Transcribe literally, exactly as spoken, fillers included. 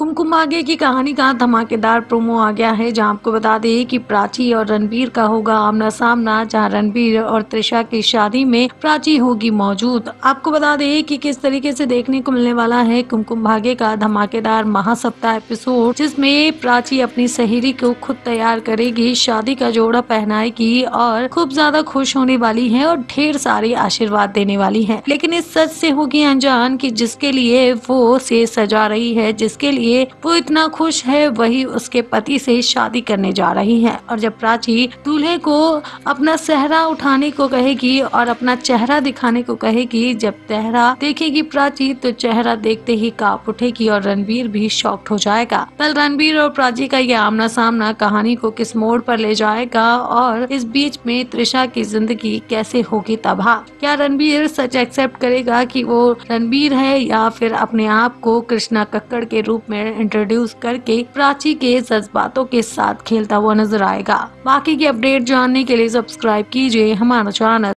कुमकुम भाग्य की कहानी का धमाकेदार प्रोमो आ गया है, जहां आपको बता दें कि प्राची और रणबीर का होगा आमना सामना, जहां रणबीर और त्रिशा की शादी में प्राची होगी मौजूद। आपको बता दें कि किस तरीके से देखने को मिलने वाला है कुमकुम भाग्य का धमाकेदार महासप्ताह एपिसोड, जिसमें प्राची अपनी सहेली को खुद तैयार करेगी, शादी का जोड़ा पहनाएगी और खूब ज्यादा खुश होने वाली है और ढेर सारे आशीर्वाद देने वाली है। लेकिन इस सच से होगी अनजान कि जिसके लिए वो से सजा रही है, जिसके लिए वो इतना खुश है, वही उसके पति से शादी करने जा रही है। और जब प्राची दूल्हे को अपना सेहरा उठाने को कहेगी और अपना चेहरा दिखाने को कहेगी, जब चेहरा देखेगी प्राची तो चेहरा देखते ही कांप उठेगी और रणबीर भी शॉक्ड हो जाएगा। कल रणबीर और प्राची का ये आमना सामना कहानी को किस मोड़ पर ले जाएगा और इस बीच में त्रिशा की जिंदगी कैसे होगी तबाह। क्या रणबीर सच एक्सेप्ट करेगा कि वो रणबीर है या फिर अपने आप को कृष्णा कक्कड़ के रूप में इंट्रोड्यूस करके प्राची के जज्बातों के साथ खेलता हुआ नजर आएगा। बाकी की अपडेट जानने के लिए सब्सक्राइब कीजिए हमारा चैनल।